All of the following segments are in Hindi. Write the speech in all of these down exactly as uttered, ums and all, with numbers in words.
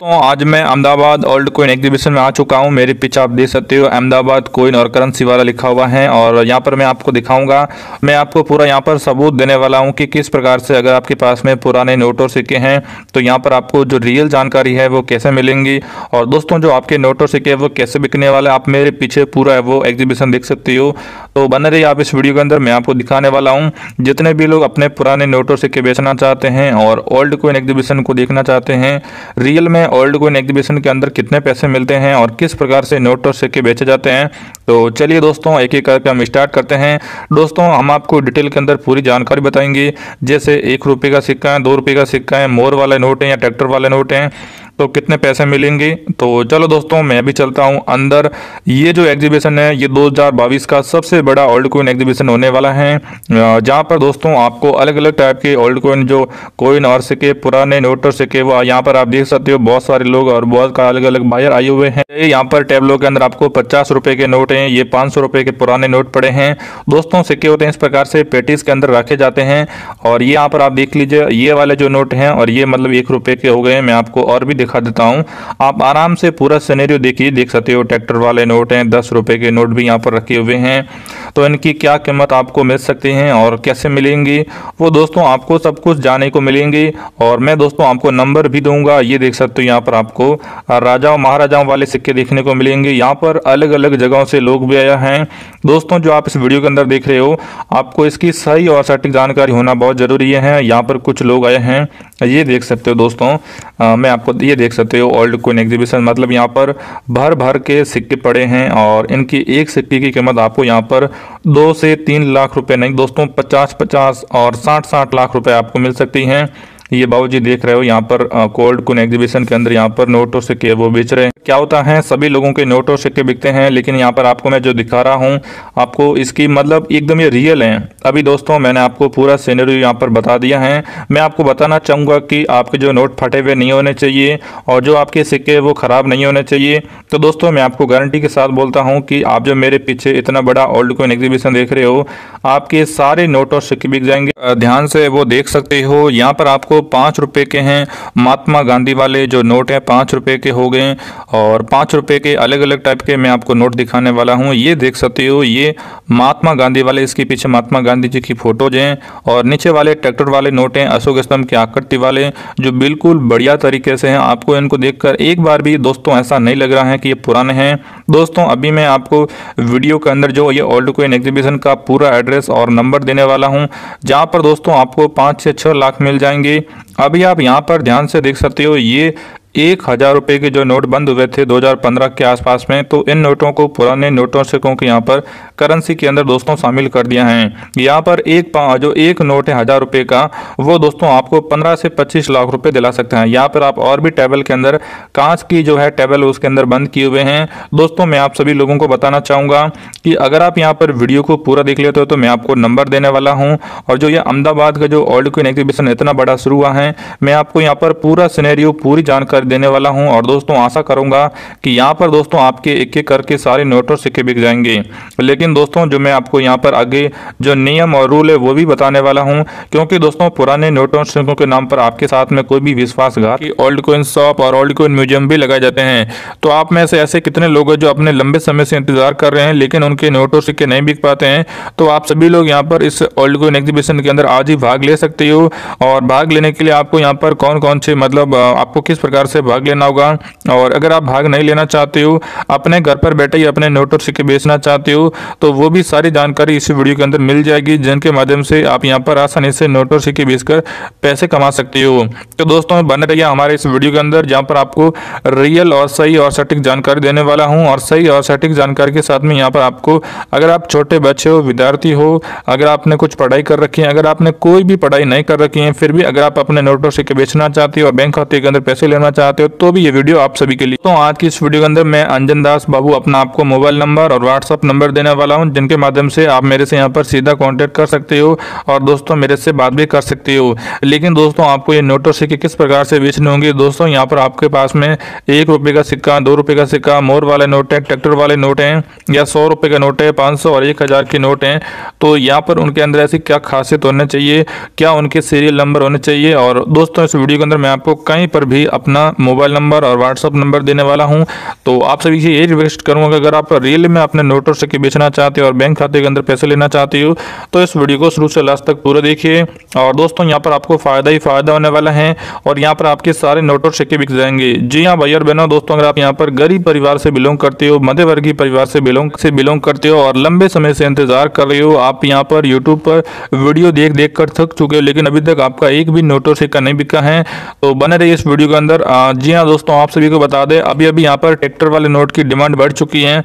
तो आज मैं अहमदाबाद ओल्ड कोइन एग्जीबिशन में आ चुका हूं। मेरे पीछे आप देख सकते हो अहमदाबाद कोइन और करेंसी वाला लिखा हुआ है और यहां पर मैं आपको दिखाऊंगा। मैं आपको पूरा यहां पर सबूत देने वाला हूं कि किस प्रकार से अगर आपके पास में पुराने नोट और सिक्के हैं तो यहां पर आपको जो रियल जानकारी है वो कैसे मिलेंगी। और दोस्तों जो आपके नोट और सिक्के वो कैसे बिकने वाले, आप मेरे पीछे पूरा वो एग्जीबिशन देख सकते हो। तो बने रहिए आप इस वीडियो के अंदर, मैं आपको दिखाने वाला हूँ जितने भी लोग अपने पुराने नोट और सिक्के बेचना चाहते हैं और ओल्ड कोइन एग्जीबिशन को देखना चाहते हैं रियल में ओल्ड कोइन एग्जीबिशन के अंदर कितने पैसे मिलते हैं और किस प्रकार से नोट और सिक्के बेचे जाते हैं। तो चलिए दोस्तों एक एक करके हम स्टार्ट करते हैं। दोस्तों हम आपको डिटेल के अंदर पूरी जानकारी बताएंगे, जैसे एक रुपये का सिक्का है, दो रुपये का सिक्का है, मोर वाले नोट हैं या ट्रैक्टर वाले नोट हैं, तो कितने पैसे मिलेंगे। तो चलो दोस्तों मैं भी चलता हूं अंदर। ये जो एग्जीबिशन है ये दो हज़ार बाईस का सबसे बड़ा ओल्ड कोइन एग्जीबिशन होने वाला है, जहां पर दोस्तों आपको अलग अलग टाइप के ओल्ड कोइन जो कोइन और सिक्के पुराने नोट और सिक्के वो यहां पर आप देख सकते हो। बहुत सारे लोग और बहुत अलग अलग बायर आए हुए हैं। यहाँ पर टेबलो के अंदर आपको पचास रुपये के नोट हैं, ये पाँच सौ रुपये के पुराने नोट पड़े हैं। दोस्तों सिक्के होते हैं इस प्रकार से पेटीज के अंदर रखे जाते हैं और ये यहाँ पर आप देख लीजिए ये वाले जो नोट हैं और ये मतलब एक रुपये के हो गए हैं। मैं आपको और भी दिखा देता हूं, आप आराम से पूरा सिनेरियो देखिए, देख सकते हो। ट्रैक्टर वाले नोट हैं, दस रुपए के नोट भी यहां पर रखे हुए हैं। तो इनकी क्या कीमत आपको मिल सकती है और कैसे मिलेंगी वो दोस्तों आपको सब कुछ जाने को मिलेंगी। और मैं दोस्तों आपको नंबर भी दूंगा, ये देख सकते हो। यहाँ पर आपको राजाओं महाराजाओं वाले सिक्के देखने को मिलेंगे। यहाँ पर अलग अलग जगहों से लोग भी आए हैं। दोस्तों जो आप इस वीडियो के अंदर देख रहे हो आपको इसकी सही और सटीक जानकारी होना बहुत जरूरी है। यहाँ पर कुछ लोग आए हैं, ये देख सकते हो दोस्तों। आ, मैं आपको ये देख सकते हो ओल्ड कोइन एग्जीबिशन, मतलब यहाँ पर भर भर के सिक्के पड़े हैं और इनकी एक सिक्के की कीमत आपको यहाँ पर दो से तीन लाख रुपए नहीं दोस्तों पचास पचास और साठ साठ लाख रुपए आपको मिल सकती हैं। ये बाबूजी देख रहे हो यहाँ पर ओल्ड कोइन एग्जीबिशन के अंदर यहाँ पर नोट और सिक्के वो बेच रहे हैं। क्या होता है सभी लोगों के नोट और सिक्के बिकते हैं, लेकिन यहाँ पर आपको मैं जो दिखा रहा हूँ आपको इसकी मतलब एकदम ये रियल हैं। अभी दोस्तों मैंने आपको पूरा सीनरी यहाँ पर बता दिया है। मैं आपको बताना चाहूँगा कि आपके जो नोट फटे हुए नहीं होने चाहिए और जो आपके सिक्के वो ख़राब नहीं होने चाहिए। तो दोस्तों मैं आपको गारंटी के साथ बोलता हूँ कि आप जो मेरे पीछे इतना बड़ा ओल्ड कोइन एग्जीबिशन देख रहे हो आपके सारे नोट और सिक्के बिक जाएंगे। ध्यान से वो देख सकते हो, यहाँ पर आपको पाँच रुपए के हैं, महात्मा गांधी वाले जो नोट हैं पाँच रुपए के हो गए और पाँच रुपए के अलग अलग टाइप के मैं आपको नोट दिखाने वाला हूं। ये देख सकते हो ये महात्मा गांधी वाले, इसके पीछे महात्मा गांधी जी की फोटोज हैं और नीचे वाले ट्रैक्टर वाले नोट हैं, अशोक स्तंभ की आकृति वाले जो बिल्कुल बढ़िया तरीके से हैं। आपको इनको देखकर एक बार भी दोस्तों ऐसा नहीं लग रहा है कि ये पुराने हैं। दोस्तों अभी मैं आपको वीडियो के अंदर जो ये ओल्ड कोइन एग्जीबिशन का पूरा एड्रेस और नंबर देने वाला हूं, जहां पर दोस्तों आपको पाँच से छः लाख मिल जाएंगे। अभी आप यहाँ पर ध्यान से देख सकते हो ये एक हज़ार रुपये के जो नोट बंद हुए थे दो हज़ार पंद्रह के आसपास में, तो इन नोटों को पुराने नोटों से को यहाँ पर करेंसी के अंदर दोस्तों शामिल कर दिया है। यहाँ पर एक जो एक नोट है हज़ार रुपये का वो दोस्तों आपको पंद्रह से पच्चीस लाख रुपए दिला सकता है। यहाँ पर आप और भी टेबल के अंदर कांच की जो है टेबल उसके अंदर बंद किए हुए हैं। दोस्तों मैं आप सभी लोगों को बताना चाहूँगा कि अगर आप यहाँ पर वीडियो को पूरा देख लेते हो तो मैं आपको नंबर देने वाला हूँ। और जो ये अहमदाबाद का जो ओल्ड कोइन एग्जीबिशन इतना बड़ा शुरू हुआ है मैं आपको यहाँ पर पूरा सिनेरियो पूरी जानकारी देने वाला हूं। और दोस्तों आशा करूंगा कि यहां पर दोस्तों आपके एक एक करके सारे नोट और सिक्के बिक जाएंगे। लेकिन दोस्तों जो मैं आपको यहां पर आगे जो नियम और रूल है वो भी बताने वाला हूं, क्योंकि दोस्तों पुराने नोट और सिक्कों के नाम पर आपके साथ में कोई भी विश्वासघात की ओल्ड कोइन शॉप और ओल्ड कोइन म्यूजियम भी लगाए जाते हैं। तो आप में से ऐसे कितने लोग हैं जो अपने लंबे समय से इंतजार कर रहे हैं लेकिन उनके नोट और सिक्के नहीं बिक पाते हैं, तो आप सभी लोग यहाँ पर इस ओल्ड कोइन एग्जीबिशन के अंदर आज ही भाग ले सकते हो। और भाग लेने के लिए आपको यहाँ पर कौन कौन से मतलब आपको किस प्रकार से भाग लेना होगा। और अगर आप भाग नहीं लेना चाहते हो, अपने घर पर बैठे ही अपने नोट और सिक्के बेचना चाहते हो, तो वो भी सारी जानकारी इस वीडियो के अंदर मिल जाएगी, जिनके माध्यम से आप यहां पर आसानी से नोट और सिक्के बेचकर पैसे कमा सकते हो। तो दोस्तों बने रहिए हमारे इस वीडियो के अंदर, जहां पर आपको रियल और सही और सटीक जानकारी देने वाला हूँ। और सही और सटीक जानकारी के साथ में यहाँ पर आपको अगर आप छोटे बच्चे हो, विद्यार्थी हो, अगर आपने कुछ पढ़ाई कर रखी है, अगर आपने कोई भी पढ़ाई नहीं कर रखी है, फिर भी अगर आप अपने नोट और सिक्के बेचना चाहते हो और बैंक खाते के अंदर पैसे लेना चाहते हो तो भी ये वीडियो आप सभी के लिए। तो आज की इस वीडियो के अंदर मैं अंजन दास बाबू अपना आपको मोबाइल नंबर और व्हाट्सअप नंबर देने वाला हूं, जिनके माध्यम से आप मेरे से यहां पर सीधा कांटेक्ट कर सकते हो और दोस्तों मेरे से बात भी कर सकते हो। लेकिन दोस्तों आपको ये नोट और सिक्के किस प्रकार से बेचने होंगे। दोस्तों यहाँ पर आपके पास में एक रुपये का सिक्का, दो रुपये का सिक्का, मोर वाले नोट है, ट्रैक्टर वाले नोट हैं या सौ रुपये का नोट है, पाँच सौ और एक हज़ार के नोट हैं। तो यहाँ पर उनके अंदर ऐसी क्या खासियत होनी चाहिए, क्या उनके सीरियल नंबर होने चाहिए। और दोस्तों इस वीडियो के अंदर मैं आपको कहीं पर भी अपना मोबाइल नंबर और व्हाट्सअप नंबर देने वाला हूं। तो आप सभी से यही रिक्वेस्ट करूँगा अगर आप रियल में अपने नोट और सिक्के बेचना चाहते हो और बैंक खाते के अंदर पैसे लेना चाहते हो तो इस वीडियो को शुरू से लास्ट तक पूरा देखिए। और दोस्तों यहाँ पर आपको फ़ायदा ही फ़ायदा होने वाला है और यहाँ पर आपके सारे नोट और सिक्के बिक जाएंगे। जी हाँ भाई और बहनों, दोस्तों अगर आप यहाँ पर गरीब परिवार से बिलोंग करते हो, मध्यवर्गीय परिवार से बिलोंग से बिलोंग करते हो और लंबे समय से इंतजार कर रहे हो, आप यहाँ पर यूट्यूब पर वीडियो देख देख कर थक चुके हो लेकिन अभी तक आपका एक भी नोट और सिक्का नहीं बिका है, तो बने रहिए इस वीडियो के अंदर। जी हाँ दोस्तों, आप सभी को बता दें अभी अभी यहाँ पर ट्रैक्टर वाले नोट की डिमांड बढ़ चुकी है।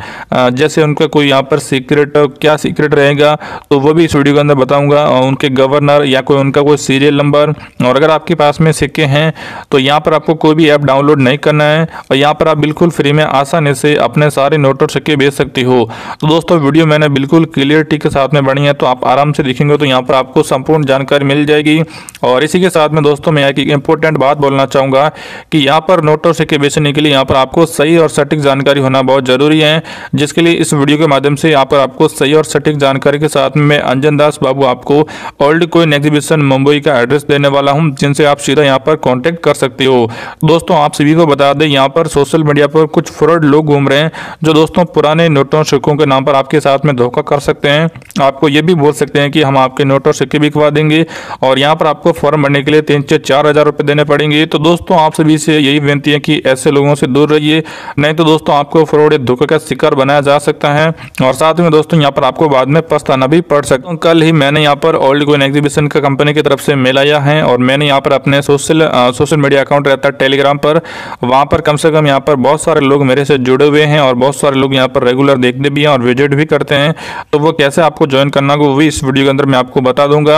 जैसे उनका कोई यहाँ पर सीक्रेट, क्या सीक्रेट रहेगा तो वो भी इस वीडियो के अंदर बताऊंगा, उनके गवर्नर या कोई उनका कोई सीरियल नंबर। और अगर आपके पास में सिक्के हैं तो यहाँ पर आपको कोई भी ऐप डाउनलोड नहीं करना है और यहाँ पर आप बिल्कुल फ्री में आसानी से अपने सारे नोट और सिक्के बेच सकते हो। तो दोस्तों वीडियो मैंने बिल्कुल क्लियरिटी के साथ में बनी है तो आप आराम से देखेंगे तो यहाँ पर आपको संपूर्ण जानकारी मिल जाएगी। और इसी के साथ में दोस्तों मैं एक इंपॉर्टेंट बात बोलना चाहूँगा कि यहाँ पर नोट और सिक्के बेचने के लिए यहाँ पर आपको सही और सटीक जानकारी होना बहुत ज़रूरी है, जिसके लिए इस वीडियो के माध्यम से यहाँ पर आपको सही और सटीक जानकारी के साथ में मैं अंजन दास बाबू आपको ओल्ड कॉइन एग्जीबिशन मुंबई का एड्रेस देने वाला हूं, जिनसे आप सीधा यहां पर कांटेक्ट कर सकते हो। दोस्तों आप सभी को बता दें यहां पर सोशल मीडिया पर कुछ फ्रॉड लोग घूम रहे हैं जो दोस्तों पुराने नोटों और सिक्कों के नाम पर आपके साथ में धोखा कर सकते हैं। आपको ये भी बोल सकते हैं कि हम आपके नोट और सिक्के बिकवा देंगे और यहाँ पर आपको फॉर्म भरने के लिए तीन से चार हज़ार रुपये देने पड़ेंगे। तो दोस्तों आप सभी से यही विनती है कि ऐसे लोगों से दूर रहिए, नहीं तो दोस्तों आपको फ्रॉड या धोखे का शिकार बनाया जा सकता है और साथ में दोस्तों यहाँ पर आपको बाद में पछताना भी पड़ सकता हूँ। कल ही मैंने यहाँ पर ओल्ड कॉइन एग्जीबिशन का कंपनी की तरफ से मेल आया है और मैंने यहाँ पर अपने सोशल सोशल मीडिया अकाउंट रहता है टेलीग्राम पर, वहाँ पर कम से कम यहाँ पर बहुत सारे लोग मेरे से जुड़े हुए हैं और बहुत सारे लोग यहाँ पर रेगुलर देखते भी हैं और विजिट भी करते हैं। तो वो कैसे आपको ज्वाइन करना वो भी इस वीडियो के अंदर मैं आपको बता दूंगा।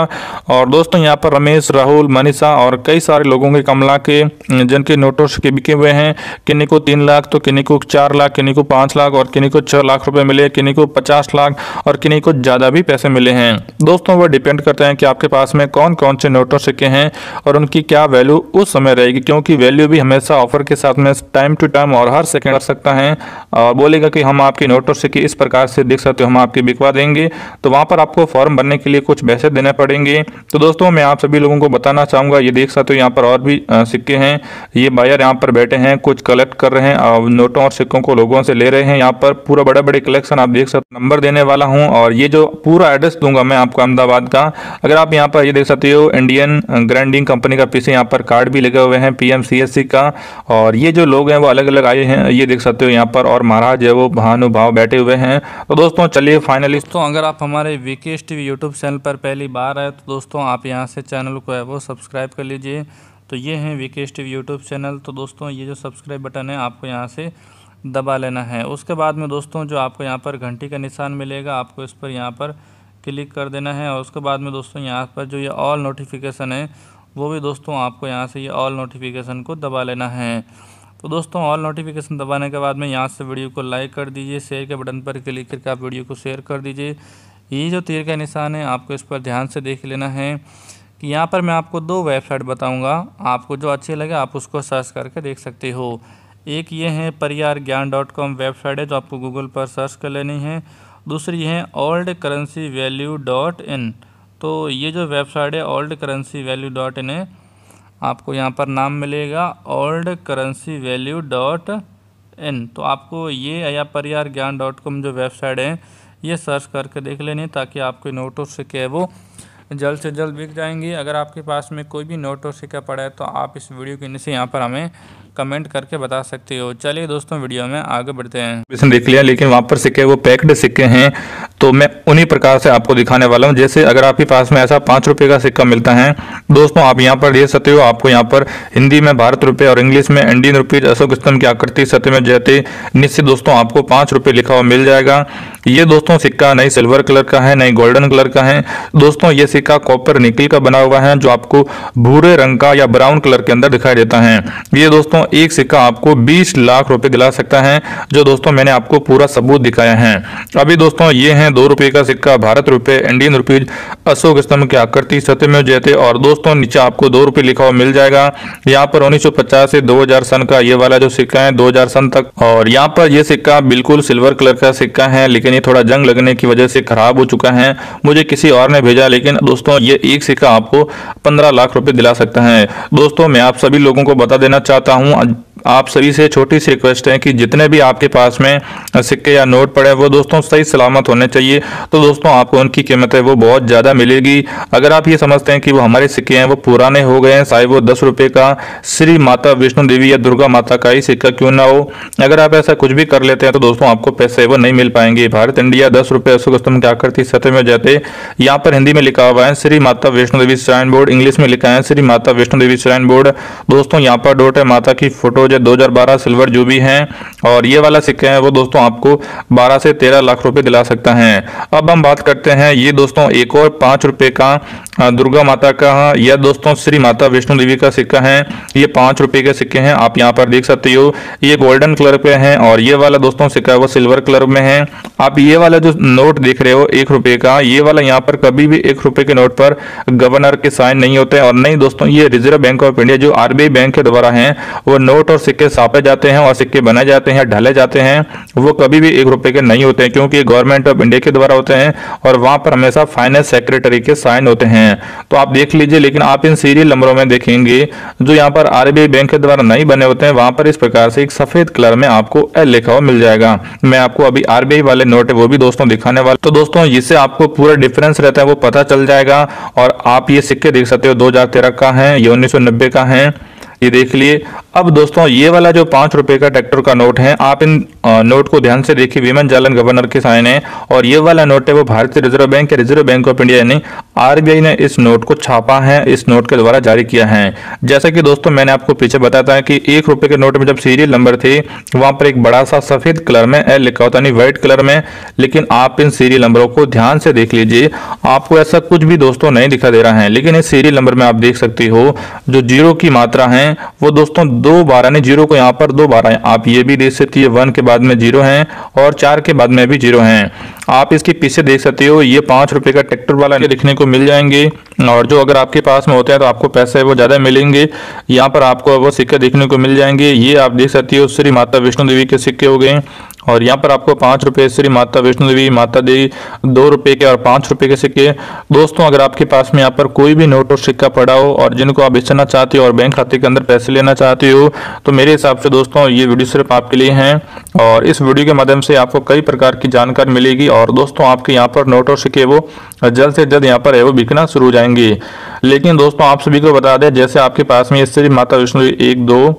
और दोस्तों यहाँ पर रमेश, राहुल, मनीषा और कई सारे लोगों के कमला के जिनके नोटों के बिके हुए हैं, किन्हीं को तीन लाख तो किन्हीं को चार लाख किन्हीं को पाँच लाख और किन्हीं को छः लाख रुपये मिले, किन्हीं को पचास लाख और किन्हीं को ज़्यादा भी पैसे मिले हैं। दोस्तों वो डिपेंड करता है कि आपके पास में कौन कौन से नोट और सिक्के हैं और उनकी क्या वैल्यू उस समय रहेगी, क्योंकि वैल्यू भी हमेशा ऑफर के साथ में टाइम टू टाइम और हर सेकंड कर सकता है और बोलेगा कि हम आपके नोट और सिक्के इस प्रकार से देख सकते हो, हम आपके बिकवा देंगे। तो वहाँ पर आपको फॉर्म भरने के लिए कुछ पैसे देने पड़ेंगे। तो दोस्तों मैं आप सभी लोगों को बताना चाहूँगा, ये देख सकते हो यहाँ पर और भी सिक्के हैं, ये बायर यहाँ पर बैठे हैं, कुछ कलेक्ट कर रहे हैं और नोटों और सिक्कों को लोगों से ले रहे हैं। यहाँ पर पूरा बड़े बड़े कलेक्शन आप देख सकते हो। नंबर देने वाला हूँ और ये जो पूरा एड्रेस दूंगा मैं आपको अहमदाबाद का, अगर आप यहाँ पर ये देख सकते हो इंडियन ग्राइंडिंग कंपनी का पीछे यहाँ पर कार्ड भी लगे हुए हैं पीएमसीएससी का। और ये जो लोग हैं वो अलग अलग आए हैं, ये देख सकते हो यहाँ पर, और महाराज है वो भानुभाव बैठे हुए हैं। तो दोस्तों चलिए फाइनली, दोस्तों अगर आप हमारे विकेश टीवी यूट्यूब चैनल पर पहली बार आए तो दोस्तों आप यहाँ से चैनल को है वो सब्सक्राइब कर लीजिए। तो ये हैं विकेश टीवी यूट्यूब चैनल। तो दोस्तों ये जो सब्सक्राइब बटन है आपको यहाँ से दबा लेना है। उसके बाद में दोस्तों जो आपको यहाँ पर घंटी का निशान मिलेगा आपको इस पर यहाँ पर क्लिक कर देना है और उसके बाद में दोस्तों यहाँ पर जो ये ऑल नोटिफिकेशन है वो भी दोस्तों आपको यहाँ से ये ऑल नोटिफिकेशन को दबा लेना है। तो दोस्तों ऑल नोटिफिकेशन दबाने के बाद में यहाँ से वीडियो को लाइक कर दीजिए, शेयर के बटन पर क्लिक करके आप वीडियो को शेयर कर दीजिए। ये जो तीर का निशान है आपको इस पर ध्यान से देख लेना है कि यहाँ पर मैं आपको दो वेबसाइट बताऊँगा, आपको जो अच्छी लगे आप उसको सर्च करके देख सकते हो। एक ये है परियार ज्ञान डॉट कॉम वेबसाइट है जो आपको गूगल पर सर्च कर लेनी है, दूसरी है old currency value dot in. तो ये जो वेबसाइट है old currency value dot in है, आपको यहाँ पर नाम मिलेगा old currency value dot in. तो आपको ये या परियार ज्ञान डॉट कॉम जो वेबसाइट है ये सर्च करके देख लेनी ताकि आपके नोट और सिक्के वो जल्द से जल्द बिक जाएंगे। अगर आपके पास में कोई भी नोट और सिक्का पड़ा है तो आप इस वीडियो के नीचे यहाँ पर हमें कमेंट करके बता सकते हो। चलिए दोस्तों वीडियो में आगे बढ़ते हैं। इसने देख लिया लेकिन वहाँ पर सिक्के वो पैक्ड सिक्के हैं, तो मैं उन्हीं प्रकार से आपको दिखाने वाला हूँ। जैसे अगर आपके पास में ऐसा पाँच रुपये का सिक्का मिलता है दोस्तों, आप यहाँ पर देख सकते हो, आपको यहाँ पर हिंदी में भारत रुपये और इंग्लिश में इंडियन रुपीज अशोक स्तंभ की आकृति सतह में जैसे निश्चित दोस्तों आपको पाँच रुपये लिखा हुआ मिल जाएगा। ये दोस्तों सिक्का नहीं सिल्वर कलर का है नहीं गोल्डन कलर का है, दोस्तों ये सिक्का कॉपर निकल का बना हुआ है जो आपको भूरे रंग का या ब्राउन कलर के अंदर दिखाई देता है। ये दोस्तों एक सिक्का आपको बीस लाख रुपए दिला सकता है, जो दोस्तों मैंने आपको पूरा सबूत दिखाया है। अभी दोस्तों ये है दो रुपए का सिक्का भारत रुपए इंडियन रुपीज अशोक स्तंभ की आकृति सतह में जैसे, और दोस्तों नीचे आपको दो रुपये लिखा हुआ मिल जाएगा। यहाँ पर उन्नीस सौ पचास से दो हजार सन का ये वाला जो सिक्का है दो हजार सन तक, और यहाँ पर यह सिक्का बिल्कुल सिल्वर कलर का सिक्का है लेकिन ये थोड़ा जंग लगने की वजह से खराब हो चुका है, मुझे किसी और ने भेजा। लेकिन दोस्तों ये एक सिक्का आपको पंद्रह लाख रुपए दिला सकता है। दोस्तों मैं आप सभी लोगों को बता देना चाहता हूँ आप सभी से छोटी सी रिक्वेस्ट है कि जितने भी आपके पास में सिक्के या नोट पड़े वो दोस्तों सही सलामत होने चाहिए। तो दोस्तों आपको उनकी कीमत है वो बहुत ज़्यादा मिलेगी। अगर आप ये समझते हैं कि वो हमारे सिक्के हैं वो पुराने हो गए हैं, चाहे वो दस रुपये का श्री माता वैष्णो देवी या दुर्गा माता का ही सिक्का क्यों ना हो, अगर आप ऐसा कुछ भी कर लेते हैं तो दोस्तों आपको पैसे वो नहीं मिल पाएंगे। भारत इंडिया दस रुपये अशोक स्तंभ क्या करती सतह में जाते, यहाँ पर हिंदी में लिखा हुआ है Shri Mata Vaishno Devi shrine board, English में लिखा है श्री माता वैष्णो देवी श्राइन बोर्ड। दोस्तों यहाँ पर डॉट है माता की फोटो दो हज़ार बारह सिल्वर जो भी हैं, और ये वाला सिक्का है वो दोस्तों आपको बारह से तेरह लाख रुपए दिला सकता है। अब हम बात करते हैं, ये दोस्तों एक और पांच रुपए का दुर्गा माता का या दोस्तों श्री माता वैष्णो देवी का सिक्का है। ये पांच रुपए के सिक्के हैं, आप यहाँ पर देख सकते हो। ये गोल्डन कलर पे हैं और ये वाला दोस्तों सिक्का वो सिल्वर कलर में है। आप ये वाला जो नोट देख रहे हो एक रुपए का, ये वाला यहाँ पर कभी भी एक रुपए के नोट पर गवर्नर के साइन नहीं होते, और नहीं दोस्तों ये रिजर्व बैंक ऑफ इंडिया जो आरबीआई बैंक के द्वारा है वो नोट और सिक्के सापे जाते हैं और सिक्के बनाए जाते हैं, ढाले जाते हैं, वो कभी भी एक रुपए के नहीं होते हैं, क्योंकि गवर्नमेंट ऑफ इंडिया के द्वारा होते हैं और वहां पर हमेशा फाइनेंस सेक्रेटरी के साइन होते हैं। तो आप देख लीजिए, लेकिन आप इन सीरियल नंबरों में देखेंगे जो यहाँ पर आरबीआई बैंक के द्वारा नहीं बने होते हैं, वहां पर इस प्रकार से एक सफेद कलर में आपको एल लिखा हुआ मिल जाएगा। मैं आपको अभी आरबीआई वाले नोट है वो भी दोस्तों दिखाने वाला, तो दोस्तों इससे आपको पूरा डिफरेंस रहता है वो पता चल जाएगा। और आप ये सिक्के देख सकते हो, दो हजार तेरह का है, ये उन्नीस सौ नब्बे का है, ये देख लिए। अब दोस्तों ये वाला जो पांच रुपए का ट्रैक्टर का नोट है, आप इन नोट को ध्यान से देखिए, विमन जालन गवर्नर के साइन है, और ये वाला नोट है वो भारतीय रिजर्व बैंक के रिजर्व बैंक ऑफ इंडिया यानी आरबीआई ने इस नोट को छापा है, इस नोट के द्वारा जारी किया है। जैसा कि दोस्तों मैंने आपको पीछे बताया था कि एक रुपए के नोट में जब सीरियल नंबर थे वहां पर एक बड़ा सा सफेद कलर में एल लिखा होता, व्हाइट कलर में, लेकिन आप इन सीरियल नंबरों को ध्यान से देख लीजिए, आपको ऐसा कुछ भी दोस्तों नहीं दिखा दे रहा है। लेकिन इस सीरियल नंबर में आप देख सकते हो जो जीरो की मात्रा है वो दोस्तों दो बारह ने जीरो को यहाँ पर दो बारह है, आप ये भी देख सकते हैं, वन के बाद में जीरो हैं और चार के बाद में भी जीरो हैं। आप इसके पीछे देख सकते हो, ये पांच रुपए का ट्रैक्टर वाला दिखने को मिल जाएंगे, और जो अगर आपके पास में होते हैं तो आपको पैसे वो ज्यादा मिलेंगे। यहाँ पर आपको वो सिक्के देखने को मिल जाएंगे, ये आप देख सकते हो श्री माता वैष्णो देवी के सिक्के हो गए, और यहाँ पर आपको पाँच रुपये श्री माता वैष्णो देवी माता देवी दो रुपये के और पाँच रुपये के सिक्के। दोस्तों अगर आपके पास में यहाँ पर कोई भी नोट और सिक्का पड़ा हो और जिनको आप बेचना चाहते हो और बैंक खाते के अंदर पैसे लेना चाहते हो, तो मेरे हिसाब से दोस्तों ये वीडियो सिर्फ आपके लिए हैं, और इस वीडियो के माध्यम से आपको कई प्रकार की जानकारी मिलेगी। और दोस्तों आपके यहाँ पर नोट और सिक्के वो जल्द से जल्द यहाँ पर है वो बिकना शुरू हो जाएंगे। लेकिन दोस्तों आप सभी को बता दें, जैसे आपके पास में श्री माता वैष्णो देवी एक दो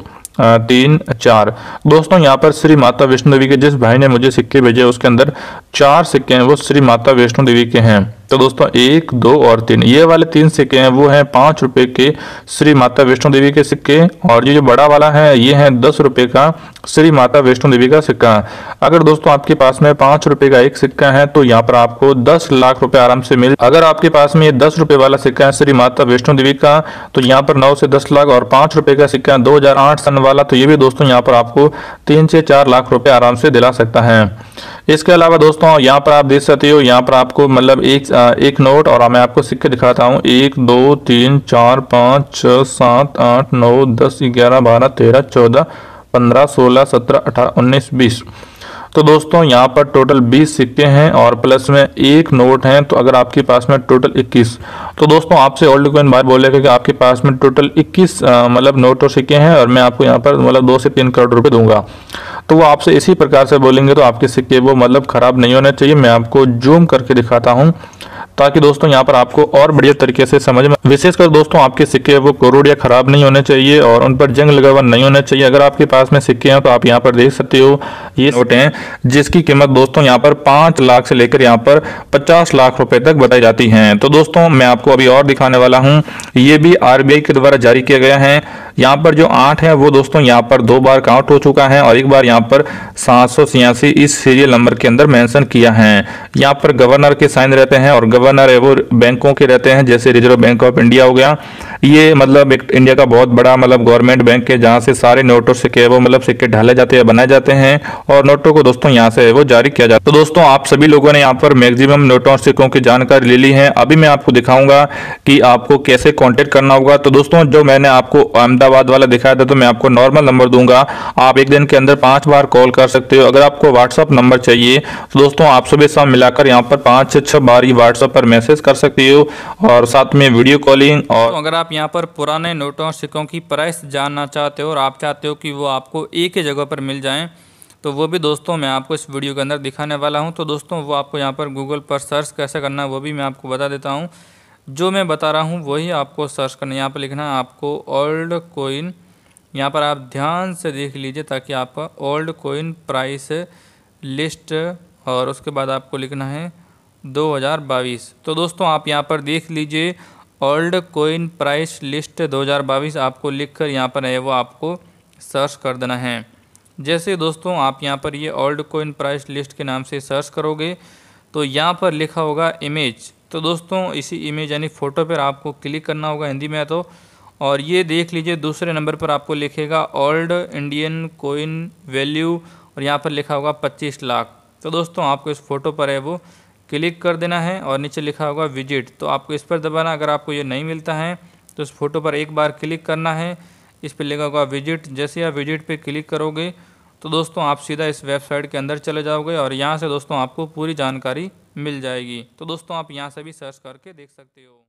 तीन चार, दोस्तों यहाँ पर श्री माता वैष्णो देवी के जिस भाई ने मुझे सिक्के भेजे उसके अंदर चार सिक्के हैं वो श्री माता वैष्णो देवी के हैं। तो दोस्तों एक दो और तीन, ये वाले तीन सिक्के हैं वो हैं पाँच रुपए के श्री माता वैष्णो देवी के सिक्के, और ये जो बड़ा वाला है ये है दस रुपये का श्री माता वैष्णो देवी का सिक्का। अगर दोस्तों आपके पास में पाँच रुपये का एक सिक्का है तो यहाँ पर आपको दस लाख रुपए आराम से मिल, अगर आपके पास में ये दस रुपये वाला सिक्का है श्री माता वैष्णो देवी का तो यहाँ पर नौ से दस लाख, और पाँच रुपये का सिक्का है दो हजार आठ सन वाला तो ये भी दोस्तों यहाँ पर आपको तीन से चार लाख रुपये आराम से दिला सकता है। इसके अलावा दोस्तों यहाँ पर आप देख सकते हो, यहाँ पर आपको मतलब एक एक नोट, और मैं आपको सिक्के दिखाता हूँ, एक दो तीन चार पाँच छः सात आठ नौ दस ग्यारह बारह तेरह चौदह पंद्रह सोलह सत्रह अठारह उन्नीस बीस, तो दोस्तों यहाँ पर टोटल बीस सिक्के हैं और प्लस में एक नोट है, तो अगर आपके पास में टोटल इक्कीस। तो दोस्तों आपसे ओल्ड कॉइन बात बोलेगा कि आपके पास में टोटल इक्कीस मतलब नोट और सिक्के हैं और मैं आपको यहाँ पर मतलब दो से तीन करोड़ रुपए दूंगा, तो वो आपसे इसी प्रकार से बोलेंगे। तो आपके सिक्के वो मतलब खराब नहीं होने चाहिए। मैं आपको जूम करके दिखाता हूँ ताकि दोस्तों यहाँ पर आपको और बढ़िया तरीके से समझ में, विशेषकर दोस्तों आपके सिक्के वो कोरोड या खराब नहीं होने चाहिए और उन पर जंग लगा हुआ नहीं होना चाहिए। अगर आपके पास में सिक्के हैं तो आप यहाँ पर देख सकते हो ये नोट हैं जिसकी कीमत दोस्तों यहाँ पर पाँच लाख से लेकर यहाँ पर पचास लाख रुपए तक बताई जाती हैं। तो दोस्तों मैं आपको अभी और दिखाने वाला हूँ, ये भी आरबीआई के द्वारा जारी किया गया है। यहाँ पर जो आठ है वो दोस्तों यहाँ पर दो बार काउंट हो चुका है और एक बार यहाँ पर सात सौ छियासी इस सीरियल नंबर के अंदर मेंशन किया है। यहाँ पर गवर्नर के साइन रहते हैं और गवर्नर है वो बैंकों के रहते हैं, जैसे रिजर्व बैंक ऑफ इंडिया हो गया, ये मतलब एक इंडिया का बहुत बड़ा मतलब गवर्नमेंट बैंक है जहाँ से सारे नोटों सिक्के वो मतलब सिक्के ढाले जाते हैं, बनाए जाते हैं और नोटों को दोस्तों यहाँ से वो जारी किया जाता है। तो दोस्तों आप सभी लोगों ने यहाँ पर मैक्सिमम नोटों और सिक्कों की जानकारी ले ली है। अभी मैं आपको दिखाऊंगा कि आपको कैसे कॉन्टेक्ट करना होगा। तो दोस्तों जो मैंने आपको अहमदाबाद अहमदाबाद वाला दिखाया था तो मैं आपको नॉर्मल नंबर दूंगा। आप एक दिन के अंदर पांच बार कॉल कर सकते हो। अगर आपको व्हाट्सअप नंबर चाहिए तो दोस्तों आप सुबह शाम मिलाकर यहाँ पर पांच से छह बार व्हाट्सअप पर मैसेज कर सकते हो और साथ में वीडियो कॉलिंग। और अगर आप यहाँ पर पुराने नोटों और सिक्कों की प्राइस जानना चाहते हो और आप चाहते हो कि वो आपको एक ही जगह पर मिल जाएं तो वो भी दोस्तों मैं आपको इस वीडियो के अंदर दिखाने वाला हूं। तो दोस्तों वो आपको यहाँ पर गूगल पर सर्च कैसे करना है वो भी मैं आपको बता देता हूं। जो मैं बता रहा हूं वही आपको सर्च करना है। यहाँ पर लिखना है आपको ओल्ड कोइन। यहाँ पर आप ध्यान से देख लीजिए ताकि आपका ओल्ड कोइन प्राइस लिस्ट और उसके बाद आपको लिखना है दो हज़ार बाईस। तो दोस्तों आप यहाँ पर देख लीजिए ओल्ड कोइन प्राइस लिस्ट दो हज़ार बाईस आपको लिख कर यहाँ पर है वो आपको सर्च कर देना है। जैसे दोस्तों आप यहाँ पर ये ओल्ड कोइन प्राइस लिस्ट के नाम से सर्च करोगे तो यहाँ पर लिखा होगा इमेज। तो दोस्तों इसी इमेज यानी फ़ोटो पर आपको क्लिक करना होगा हिंदी में तो। और ये देख लीजिए दूसरे नंबर पर आपको लिखेगा ओल्ड इंडियन कोइन वैल्यू और यहाँ पर लिखा होगा पच्चीस लाख। तो दोस्तों आपको इस फ़ोटो पर है वो क्लिक कर देना है और नीचे लिखा होगा विजिट तो आपको इस पर दबाना। अगर आपको ये नहीं मिलता है तो इस फ़ोटो पर एक बार क्लिक करना है, इस पर लिखा होगा विजिट। जैसे आप विजिट पे क्लिक करोगे तो दोस्तों आप सीधा इस वेबसाइट के अंदर चले जाओगे और यहाँ से दोस्तों आपको पूरी जानकारी मिल जाएगी। तो दोस्तों आप यहाँ से भी सर्च करके देख सकते हो।